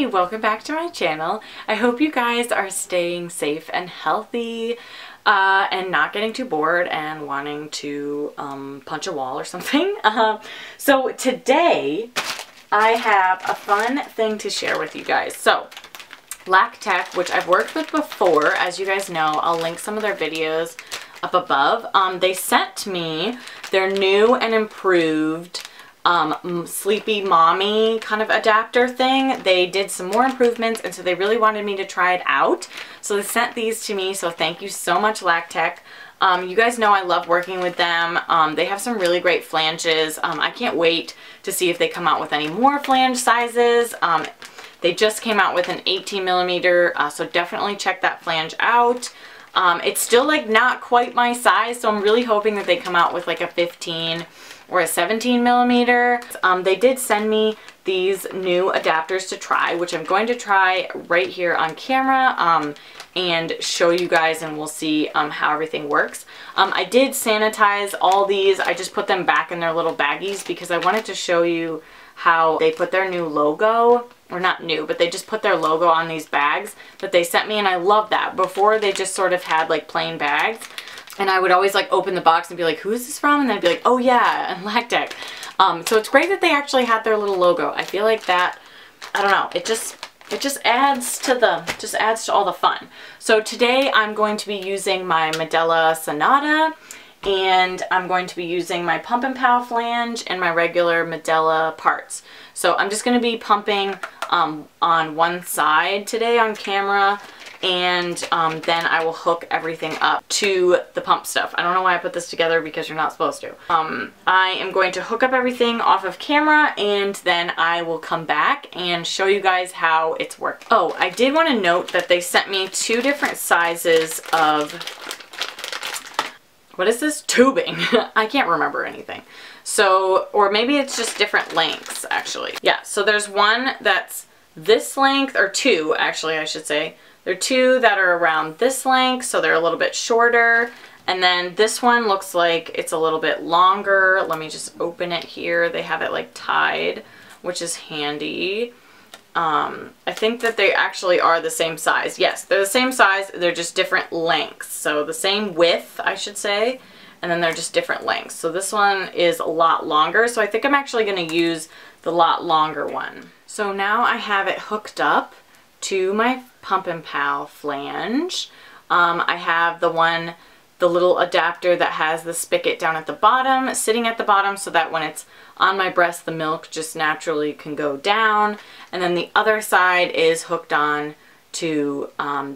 Hey, welcome back to my channel. I hope you guys are staying safe and healthy and not getting too bored and wanting to punch a wall or something. So today I have a fun thing to share with you guys. So LacTeck, which I've worked with before, as you guys know, I'll link some of their videos up above. They sent me their new and improved Sleepy Mommy kind of adapter thing. They did some more improvements, and so they really wanted me to try it out, so they sent these to me. So thank you so much, LacTeck. You guys know I love working with them. They have some really great flanges. I can't wait to see if they come out with any more flange sizes. They just came out with an 18mm, so definitely check that flange out. It's still like not quite my size, so I'm really hoping that they come out with like a 15 or a 17mm. They did send me these new adapters to try, which I'm going to try right here on camera and show you guys, and we'll see how everything works. I did sanitize all these. I just put them back in their little baggies because I wanted to show you how they put their new logo, or not new, but they just put their logo on these bags that they sent me, and I love that. Before, they just sort of had like plain bags, and I would always like open the box and be like, who is this from? And they'd be like, oh yeah, and LacTeck. So it's great that they actually had their little logo. I feel like that, I don't know, it just adds to all the fun. So today I'm going to be using my Medela Sonata, and I'm going to be using my Pumpin' Pal flange and my regular Medela parts. So I'm just going to be pumping on one side today on camera, and then I will hook everything up to the pump stuff. I don't know why I put this together because you're not supposed to. I am going to hook up everything off of camera, and then I will come back and show you guys how it's working. Oh, I did want to note that they sent me two different sizes of, what is this? Tubing. I can't remember anything. So, or maybe it's just different lengths, actually. Yeah, so there's one that's this length, or two, actually, I should say. There are two that are around this length, so they're a little bit shorter. And then this one looks like it's a little bit longer. Let me just open it here. They have it like tied, which is handy. I think that they actually are the same size. Yes, they're the same size. They're just different lengths. So the same width, I should say, and then they're just different lengths. So this one is a lot longer. So I think I'm actually going to use the lot longer one. So now I have it hooked up to my Pumpin' Pal flange. I have the little adapter that has the spigot down at the bottom, sitting at the bottom, so that when it's on my breast, the milk just naturally can go down. And then the other side is hooked on to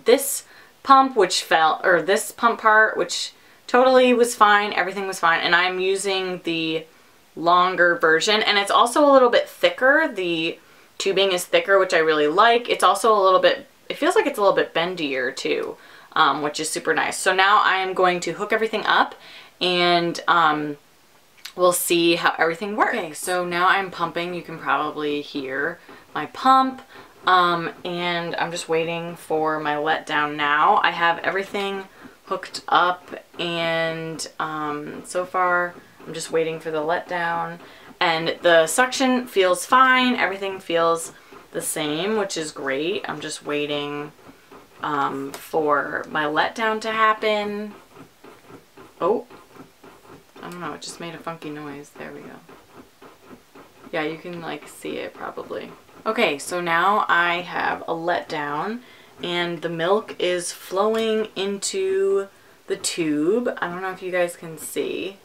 this pump, this pump part, which totally was fine. Everything was fine. And I'm using the longer version, and it's also a little bit thicker. The tubing is thicker, which I really like. It's also a little bit, it feels like it's a little bit bendier too, which is super nice. So now I am going to hook everything up, and we'll see how everything works. Okay, so now I'm pumping. You can probably hear my pump, and I'm just waiting for my letdown now. I have everything hooked up, and so far I'm just waiting for the letdown. And the suction feels fine. Everything feels the same, which is great. I'm just waiting for my letdown to happen. Oh, I don't know. It just made a funky noise. There we go. Yeah, you can like see it probably. Okay, so now I have a letdown, and the milk is flowing into the tube. I don't know if you guys can see.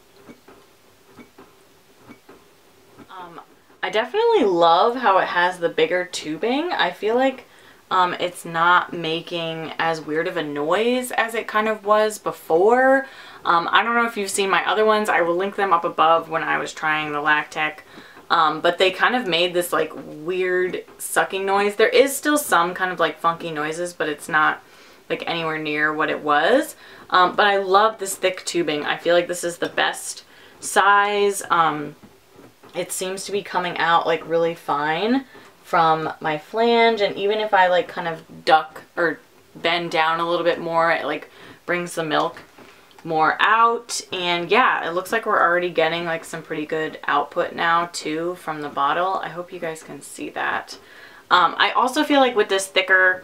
I definitely love how it has the bigger tubing. I feel like it's not making as weird of a noise as it kind of was before. I don't know if you've seen my other ones. I will link them up above when I was trying the LacTeck. But they kind of made this like weird sucking noise. There is still some kind of like funky noises, but it's not like anywhere near what it was. But I love this thick tubing. I feel like this is the best size. It seems to be coming out like really fine from my flange, and even if I like kind of duck or bend down a little bit more, it like brings the milk more out. And yeah, it looks like we're already getting like some pretty good output now too from the bottle. I hope you guys can see that. I also feel like with this thicker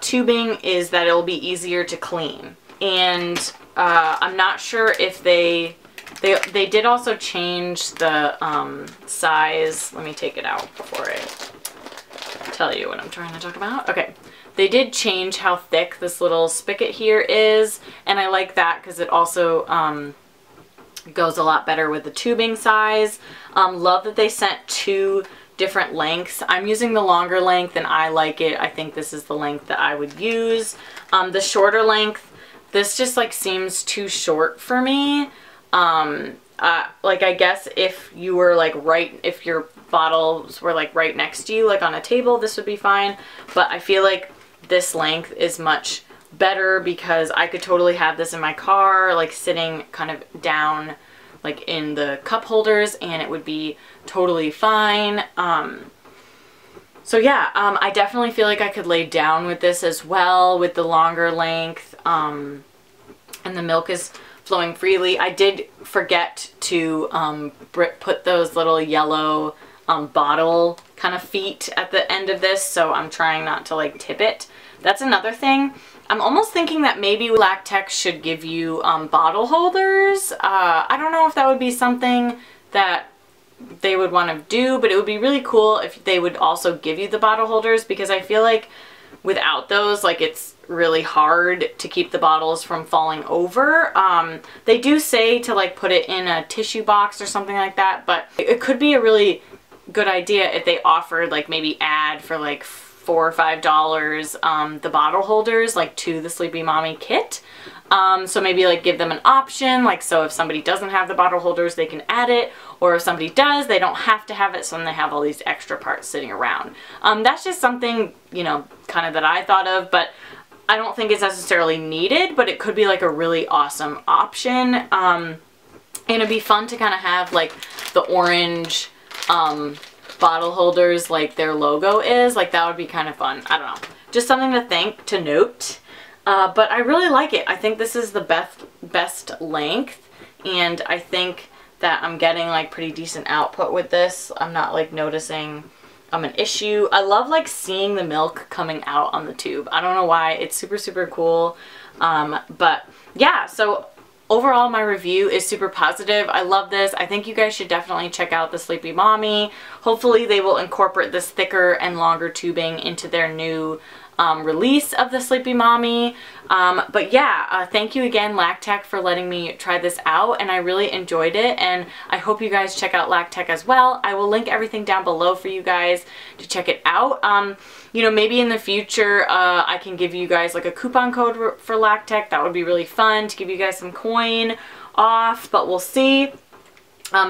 tubing is that it'll be easier to clean. And I'm not sure if they did also change the size. Let me take it out before I tell you what I'm trying to talk about. Okay. They did change how thick this little spigot here is, and I like that because it also goes a lot better with the tubing size. Love that they sent two different lengths. I'm using the longer length and I like it. I think this is the length that I would use. The shorter length, this just like seems too short for me. Like I guess if you were like if your bottles were like right next to you, like on a table, this would be fine. But I feel like this length is much better because I could totally have this in my car, like sitting kind of down, like in the cup holders, and it would be totally fine. So yeah, I definitely feel like I could lay down with this as well, with the longer length, and the milk is flowing freely. I did forget to put those little yellow bottle kind of feet at the end of this, so I'm trying not to like tip it. That's another thing. I'm almost thinking that maybe LacTeck should give you bottle holders. I don't know if that would be something that they would want to do, but it would be really cool if they would also give you the bottle holders, because I feel like without those, like, it's really hard to keep the bottles from falling over. They do say to like put it in a tissue box or something like that, but it could be a really good idea if they offered like maybe ad for like $4 or $5 the bottle holders like to the Sleepy Mommy kit. So maybe like give them an option, like so if somebody doesn't have the bottle holders they can add it, or if somebody does they don't have to have it, so then they have all these extra parts sitting around. That's just something, you know, kind of that I thought of, but I don't think it's necessarily needed, but it could be like a really awesome option. And it'd be fun to kind of have like the orange bottle holders like their logo is, like that would be kind of fun. I don't know, just something to note. But I really like it. I think this is the best length, and I think that I'm getting like pretty decent output with this. I'm not like noticing an issue. I love like seeing the milk coming out on the tube. I don't know why, it's super cool. But yeah, so overall, my review is super positive. I love this. I think you guys should definitely check out the Sleepy Mommy. Hopefully they will incorporate this thicker and longer tubing into their new release of the Sleepy Mommy. But yeah, thank you again, LacTeck, for letting me try this out, and I really enjoyed it, and I hope you guys check out LacTeck as well. I will link everything down below for you guys to check it out. You know, maybe in the future, I can give you guys like a coupon code for LacTeck. That would be really fun to give you guys some coin off, but we'll see.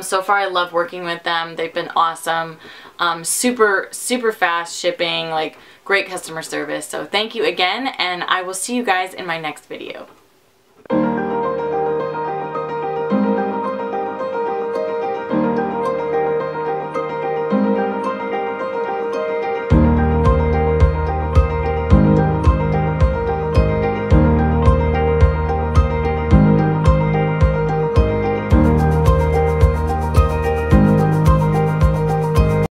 So far I love working with them. They've been awesome. Super fast shipping, like great customer service. So thank you again, and I will see you guys in my next video.